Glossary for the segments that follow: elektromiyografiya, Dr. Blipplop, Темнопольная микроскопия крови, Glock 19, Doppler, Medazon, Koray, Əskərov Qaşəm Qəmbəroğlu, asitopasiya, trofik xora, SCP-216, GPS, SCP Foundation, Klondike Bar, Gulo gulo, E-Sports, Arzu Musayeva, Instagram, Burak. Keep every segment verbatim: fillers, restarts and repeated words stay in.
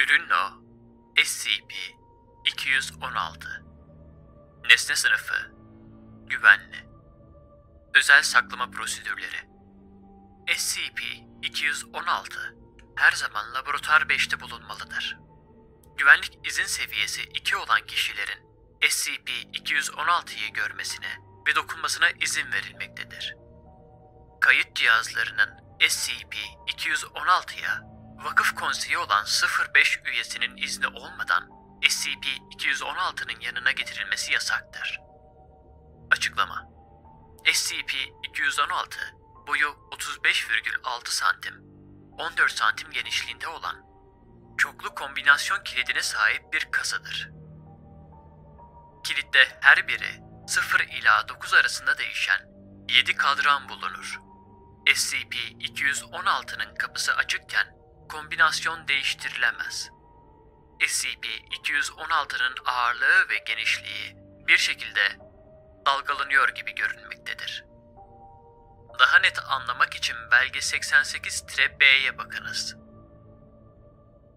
Ürün o S C P iki yüz on altı. Nesne sınıfı güvenli. Özel saklama prosedürleri. S C P iki yüz on altı her zaman laboratuvar beşte bulunmalıdır. Güvenlik izin seviyesi iki olan kişilerin S C P iki yüz on altıyı görmesine ve dokunmasına izin verilmektedir. Kayıt cihazlarının S C P iki yüz on altıya Vakıf Konseyi olan sıfır beş üyesinin izni olmadan S C P iki yüz on altının yanına getirilmesi yasaktır. Açıklama: S C P iki yüz on altı boyu otuz beş virgül altı santimetre, on dört santimetre genişliğinde olan çoklu kombinasyon kilidine sahip bir kasadır. Kilitte her biri sıfır ila dokuz arasında değişen yedi kadran bulunur. S C P iki yüz on altının kapısı açıkken kombinasyon değiştirilemez. S C P iki yüz on altının ağırlığı ve genişliği bir şekilde dalgalanıyor gibi görünmektedir. Daha net anlamak için belge seksen sekiz B'ye bakınız.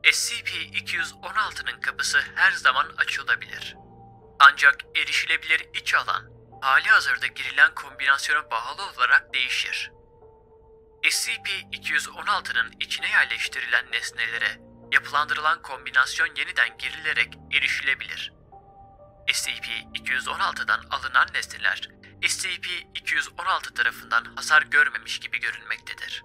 S C P iki yüz on altının kapısı her zaman açılabilir. Ancak erişilebilir iç alan, hali hazırda girilen kombinasyona bağlı olarak değişir. S C P iki yüz on altının içine yerleştirilen nesnelere yapılandırılan kombinasyon yeniden girilerek erişilebilir. S C P iki yüz on altıdan alınan nesneler S C P iki yüz on altı tarafından hasar görmemiş gibi görünmektedir.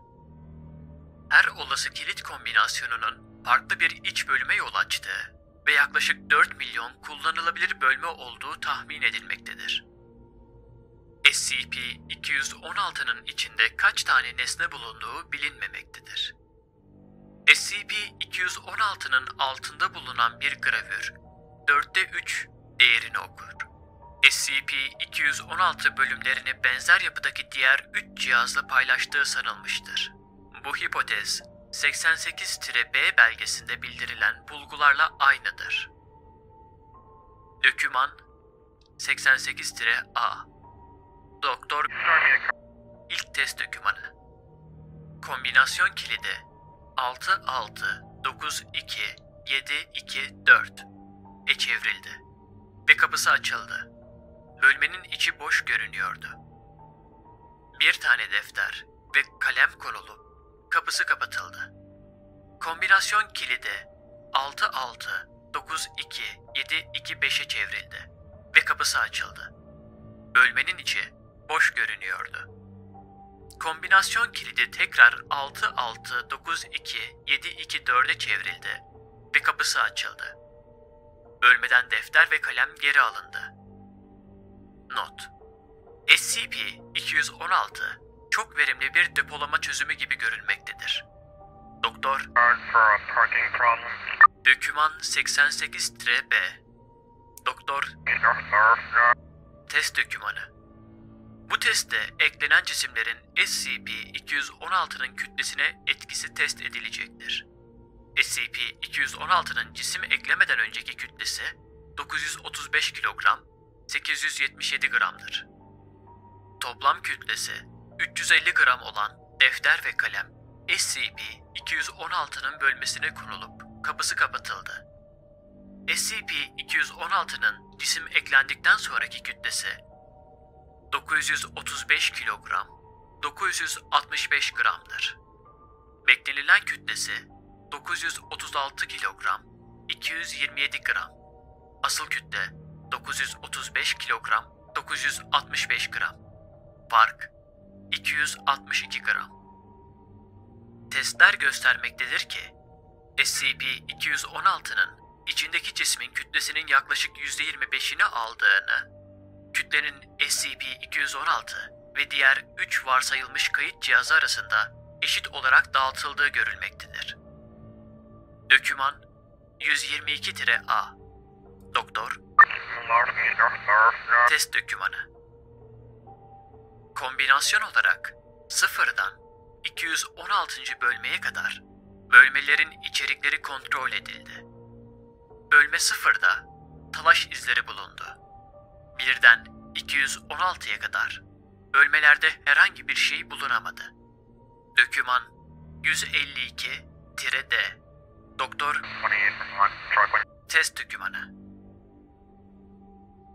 Her olası kilit kombinasyonunun farklı bir iç bölüme yol açtığı ve yaklaşık dört milyon kullanılabilir bölme olduğu tahmin edilmektedir. S C P iki yüz on altının içinde kaç tane nesne bulunduğu bilinmemektedir. S C P iki yüz on altının altında bulunan bir gravür, dörtte üç değerini okur. S C P iki yüz on altı bölümlerini benzer yapıdaki diğer üç cihazla paylaştığı sanılmıştır. Bu hipotez, seksen sekiz B belgesinde bildirilen bulgularla aynıdır. Döküman seksen sekiz A Doktor ilk test dokümanı. Kombinasyon kilidi altı altı dokuz iki yedi iki dört e çevrildi ve kapısı açıldı. Bölmenin içi boş görünüyordu. Bir tane defter ve kalem konulup kapısı kapatıldı. Kombinasyon kilidi altı altı dokuz iki yedi iki beşe çevrildi ve kapısı açıldı. Bölmenin içi boş görünüyordu. Kombinasyon kilidi tekrar altı altı dokuz iki yedi iki dörde çevrildi ve kapısı açıldı. Bölmeden defter ve kalem geri alındı. Not: S C P iki yüz on altı çok verimli bir depolama çözümü gibi görünmektedir. Doktor Döküman seksen sekiz B Doktor Test dökümanı. Bu testte eklenen cisimlerin S C P iki yüz on altının kütlesine etkisi test edilecektir. S C P iki yüz on altının cisim eklemeden önceki kütlesi dokuz yüz otuz beş kilogram, sekiz yüz yetmiş yedi gramdır. Toplam kütlesi üç yüz elli gram olan defter ve kalem S C P iki yüz on altının bölmesine konulup kapısı kapatıldı. S C P iki yüz on altının cisim eklendikten sonraki kütlesi dokuz yüz otuz beş kilogram, dokuz yüz altmış beş gramdır. Beklenilen kütlesi dokuz yüz otuz altı kilogram, iki yüz yirmi yedi gram. Asıl kütle dokuz yüz otuz beş kilogram, dokuz yüz altmış beş gram. Fark iki yüz altmış iki gram. Testler göstermektedir ki S C P iki yüz on altının içindeki cismin kütlesinin yaklaşık yüzde yirmi beşini aldığını, kütlenin S C P iki yüz on altı ve diğer üç varsayılmış kayıt cihazı arasında eşit olarak dağıtıldığı görülmektedir. Döküman yüz yirmi iki A Doktor Test dökümanı. Kombinasyon olarak sıfırdan iki yüz on altıncı bölmeye kadar bölmelerin içerikleri kontrol edildi. Bölme sıfırda talaş izleri bulundu. birden iki yüz on altıya kadar bölmelerde herhangi bir şey bulunamadı. Döküman yüz elli iki D Doktor Test dokümanı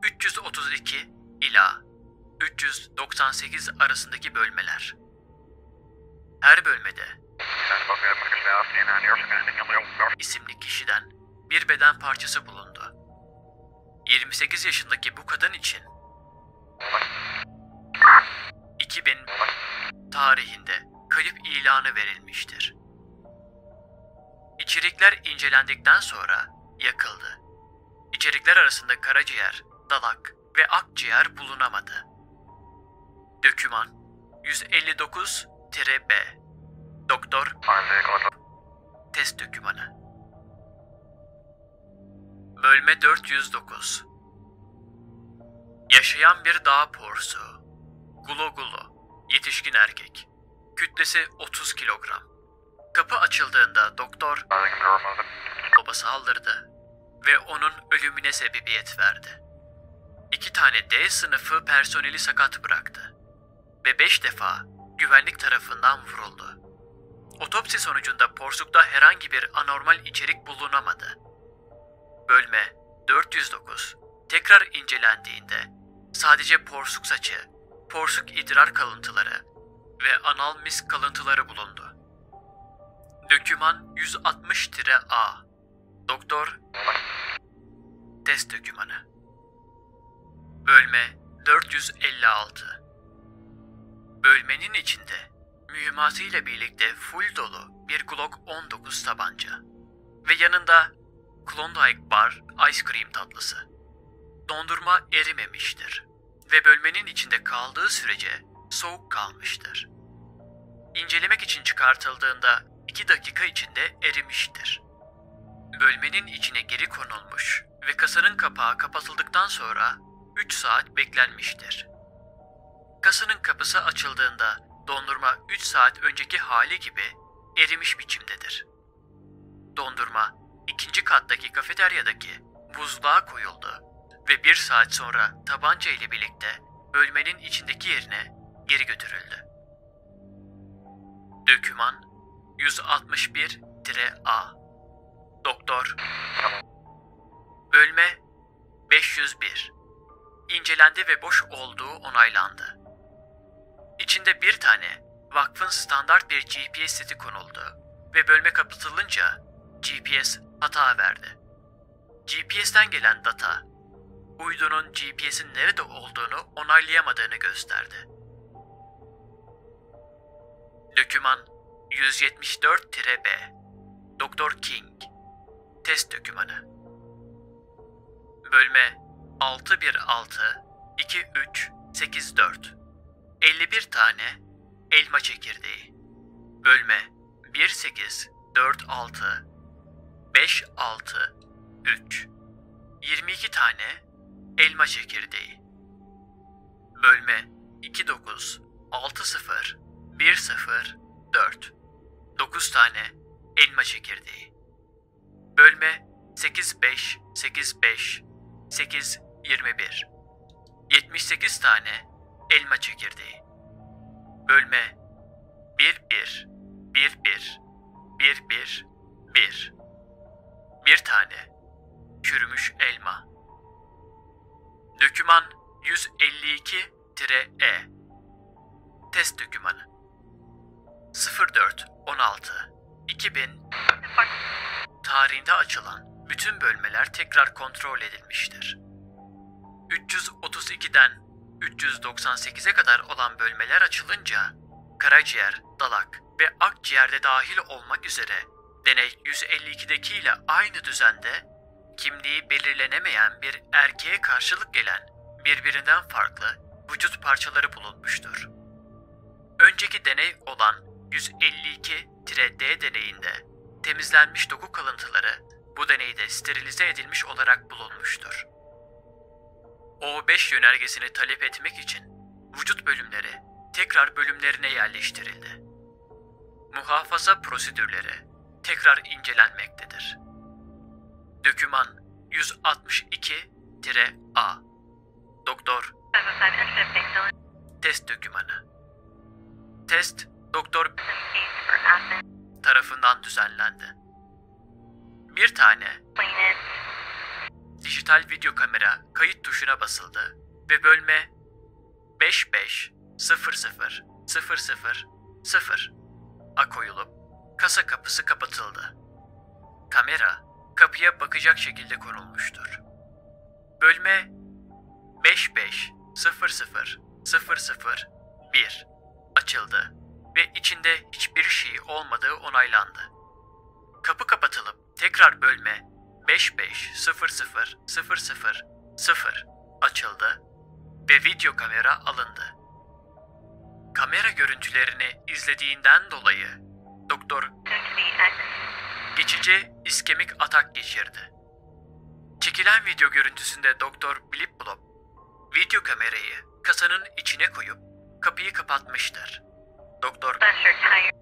üç yüz otuz iki ila üç yüz doksan sekiz arasındaki bölmeler. Her bölmede isimli kişiden bir beden parçası bulundu. yirmi sekiz yaşındaki bu kadın için iki bin tarihinde kayıp ilanı verilmiştir. İçerikler incelendikten sonra yakıldı. İçerikler arasında karaciğer, dalak ve akciğer bulunamadı. Döküman yüz elli dokuz B Doktor Test Dökümanı Bölme dört yüz dokuz Yaşayan bir dağ porsu Gulo gulo Yetişkin erkek Kütlesi otuz kilogram Kapı açıldığında doktor baba saldırdı ve onun ölümüne sebebiyet verdi. İki tane D sınıfı personeli sakat bıraktı ve beş defa güvenlik tarafından vuruldu. Otopsi sonucunda porsukta herhangi bir anormal içerik bulunamadı. Bölme dört yüz dokuz tekrar incelendiğinde sadece porsuk saçı, porsuk idrar kalıntıları ve anal mis kalıntıları bulundu. Döküman yüz altmış A Doktor Test Dökümanı Bölme dört yüz elli altı Bölmenin içinde mühimmatıyla birlikte full dolu bir Glock on dokuz tabanca ve yanında Klondike Bar ice cream tatlısı. Dondurma erimemiştir ve bölmenin içinde kaldığı sürece soğuk kalmıştır. İncelemek için çıkartıldığında iki dakika içinde erimiştir. Bölmenin içine geri konulmuş ve kasanın kapağı kapatıldıktan sonra üç saat beklenmiştir. Kasanın kapısı açıldığında dondurma üç saat önceki hali gibi erimiş biçimdedir. Dondurma ikinci kattaki kafeteryadaki buzluğa koyuldu ve bir saat sonra tabanca ile birlikte bölmenin içindeki yerine geri götürüldü. Döküman yüz altmış bir A Doktor Bölme beş yüz bir İncelendi ve boş olduğu onaylandı. İçinde bir tane vakfın standart bir G P S seti konuldu ve bölme kapatılınca G P S hata verdi. G P S'ten gelen data, uydunun G P S'in nerede olduğunu onaylayamadığını gösterdi. Döküman yüz yetmiş dört B Doktor King Test Dökümanı Bölme altı yüz on altı iki yüz üç yüz seksen dört elli bir tane elma çekirdeği Bölme on sekiz dört altı beş altı üç yirmi iki tane elma çekirdeği Bölme iki dokuz altı sıfır bir sıfır dört dokuz tane elma çekirdeği. Bölme sekiz beş sekiz beş sekiz yüz yirmi bir. yetmiş sekiz tane elma çekirdeği. Bölme bir bir bir bir bir bir. Bir tane çürümüş elma. Döküman yüz elli iki E Test Dökümanı sıfır dört on altı iki bin tarihinde açılan bütün bölmeler tekrar kontrol edilmiştir. üç yüz otuz ikiden üç yüz doksan sekize kadar olan bölmeler açılınca karaciğer, dalak ve akciğerde dahil olmak üzere deney yüz elli ikideki ile aynı düzende kimliği belirlenemeyen bir erkeğe karşılık gelen birbirinden farklı vücut parçaları bulunmuştur. Önceki deney olan yüz elli iki D deneyinde temizlenmiş doku kalıntıları bu deneyde sterilize edilmiş olarak bulunmuştur. O beş yönergesini talep etmek için vücut bölümleri tekrar bölümlerine yerleştirildi. Muhafaza prosedürleri tekrar incelenmektedir. Döküman yüz altmış iki A Doktor Test Dökümanı Test Doktor tarafından düzenlendi. Bir tane Dijital video kamera kayıt tuşuna basıldı ve bölme beş beş sıfır sıfır sıfır sıfıra koyulup kasa kapısı kapatıldı. Kamera kapıya bakacak şekilde konulmuştur. Bölme beş beş sıfır sıfır sıfır sıfır bir açıldı ve içinde hiçbir şey olmadığı onaylandı. Kapı kapatılıp tekrar bölme beş beş sıfır sıfır sıfır sıfır açıldı ve video kamera alındı. Kamera görüntülerini izlediğinden dolayı Doktor geçici iskemik atak geçirdi. Çekilen video görüntüsünde Doktor Blipplop video kamerayı kasanın içine koyup kapıyı kapatmıştır. Doktor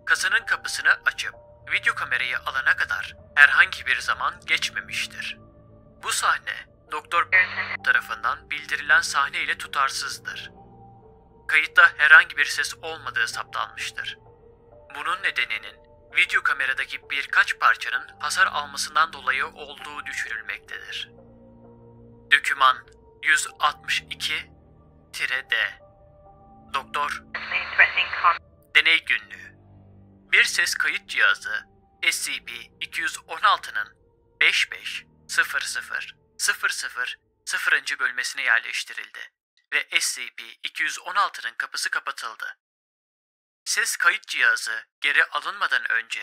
kasanın kapısını açıp video kamerayı alana kadar herhangi bir zaman geçmemiştir. Bu sahne Doktor tarafından bildirilen sahne ile tutarsızdır. Kayıtta herhangi bir ses olmadığı saptanmıştır. Bunun nedeninin video kameradaki birkaç parçanın hasar almasından dolayı olduğu düşünülmektedir. Döküman yüz altmış iki D Doktor Deney Günlüğü. Bir ses kayıt cihazı S C P iki yüz on altının beş beş sıfır sıfır sıfır sıfır bölmesine yerleştirildi ve S C P iki yüz on altının kapısı kapatıldı. Ses kayıt cihazı geri alınmadan önce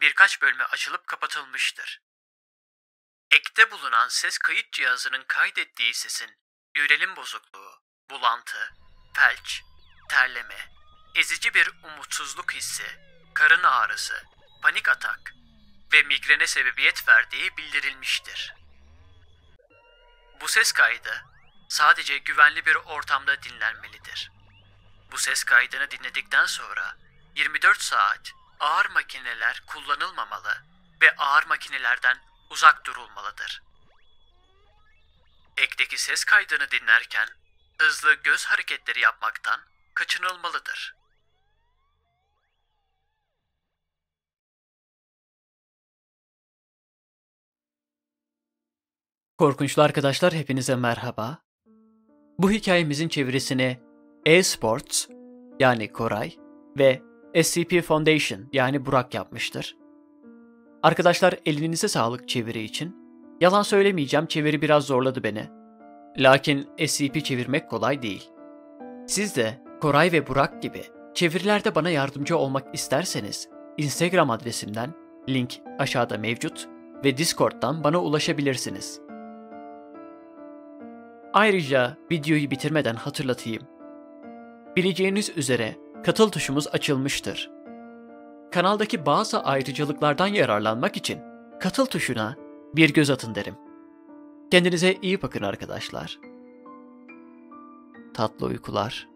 birkaç bölme açılıp kapatılmıştır. Ekte bulunan ses kayıt cihazının kaydettiği sesin yönelim bozukluğu, bulantı, felç, terleme, ezici bir umutsuzluk hissi, karın ağrısı, panik atak ve migrene sebebiyet verdiği bildirilmiştir. Bu ses kaydı sadece güvenli bir ortamda dinlenmelidir. Bu ses kaydını dinledikten sonra yirmi dört saat ağır makineler kullanılmamalı ve ağır makinelerden uzak durulmalıdır. Ekteki ses kaydını dinlerken hızlı göz hareketleri yapmaktan kaçınılmalıdır. Korkunçlu arkadaşlar, hepinize merhaba. Bu hikayemizin çevirisini E-Sports yani Koray ve S C P Foundation yani Burak yapmıştır. Arkadaşlar, elinize sağlık çeviri için. Yalan söylemeyeceğim, çeviri biraz zorladı beni. Lakin S C P çevirmek kolay değil. Siz de Koray ve Burak gibi çevirilerde bana yardımcı olmak isterseniz Instagram adresimden, link aşağıda mevcut, ve Discord'dan bana ulaşabilirsiniz. Ayrıca videoyu bitirmeden hatırlatayım. Bileceğiniz üzere katıl tuşumuz açılmıştır. Kanaldaki bazı ayrıcalıklardan yararlanmak için katıl tuşuna bir göz atın derim. Kendinize iyi bakın arkadaşlar. Tatlı uykular.